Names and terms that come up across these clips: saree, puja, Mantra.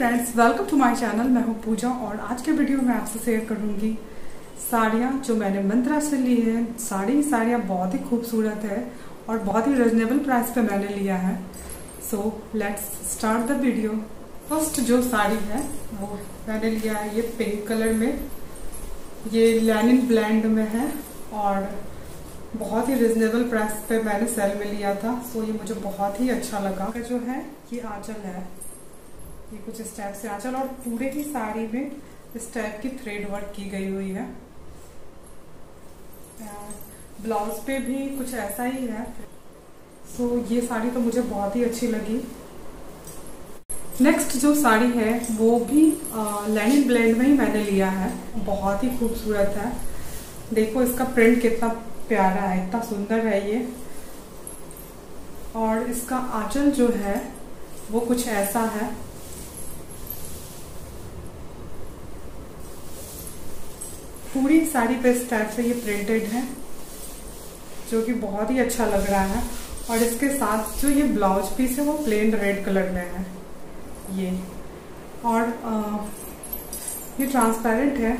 Friends, welcome to my channel. मैं हूं पूजा और आज के वीडियो में आपसे शेयर करूंगी साड़ियां जो मैंने मंत्रा से ली है। साड़ियां बहुत ही खूबसूरत है और बहुत ही रिजनेबल प्राइस पे मैंने लिया है। So let's start the video. First जो साड़ी है वो मैंने लिया है ये पिंक कलर में, ये लिनिन ब्लेंड में है और बहुत ही रिजनेबल प्राइस पे मैंने सेल में लिया था। सो ये मुझे बहुत ही अच्छा लगा। जो है ये आंचल है, ये कुछ इस टाइप से आंचल और पूरे ही साड़ी में इस टाइप की थ्रेड वर्क की गई हुई है। ब्लाउज पे भी कुछ ऐसा ही है। सो ये साड़ी तो मुझे बहुत ही अच्छी लगी। नेक्स्ट जो साड़ी है वो भी लेनिन ब्लेंड में ही मैंने लिया है। बहुत ही खूबसूरत है, देखो इसका प्रिंट कितना प्यारा है, इतना सुंदर है ये। और इसका आंचल जो है वो कुछ ऐसा है। पूरी साड़ी पे इस टाइप से ये प्रिंटेड है जो कि बहुत ही अच्छा लग रहा है। और इसके साथ जो ये ब्लाउज पीस है वो प्लेन रेड कलर में है ये। और ये ट्रांसपेरेंट है।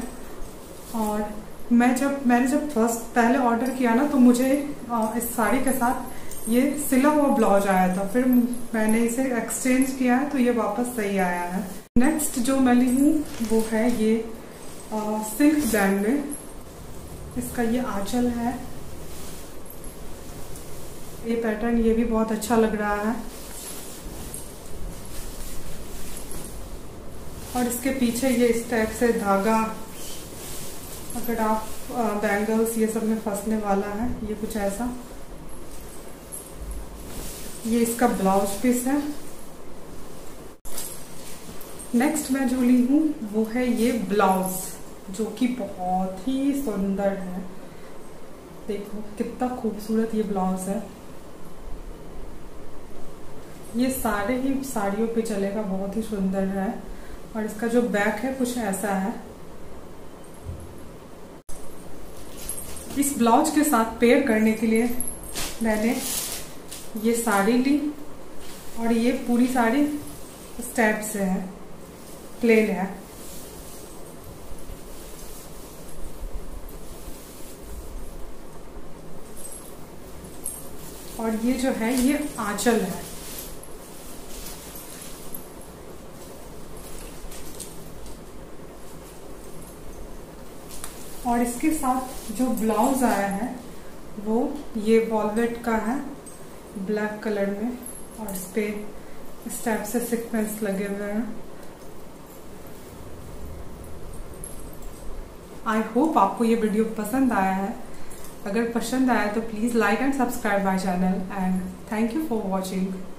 और मैंने जब फर्स्ट पहले ऑर्डर किया ना तो मुझे इस साड़ी के साथ ये सिला हुआ ब्लाउज आया था। फिर मैंने इसे एक्सचेंज किया है तो ये वापस सही आया है। नेक्स्ट जो मैं ली हूँ वो है ये सिल्क ब्रांड में। इसका ये आंचल है, ये पैटर्न ये भी बहुत अच्छा लग रहा है। और इसके पीछे ये इस टाइप से धागा, अगर आप बैंगल्स ये सब में फंसने वाला है, ये कुछ ऐसा। ये इसका ब्लाउज पीस है। नेक्स्ट मैं जो ली हूँ वो है ये ब्लाउज जो कि बहुत ही सुंदर है। देखो कितना खूबसूरत ये ब्लाउज है। ये सारे ही साड़ियों पे चलेगा, बहुत ही सुंदर है। और इसका जो बैक है कुछ ऐसा है। इस ब्लाउज के साथ पेयर करने के लिए मैंने ये साड़ी ली और ये पूरी साड़ी इस टाइप से है, प्लेन है। और ये जो है ये आंचल है। और इसके साथ जो ब्लाउज आया है वो ये वॉलवेट का है, ब्लैक कलर में। और इस पे इस टाइप से सीक्वेंस लगे हुए हैं। आई होप आपको ये वीडियो पसंद आया है। अगर पसंद आया तो please like and subscribe my channel and thank you for watching.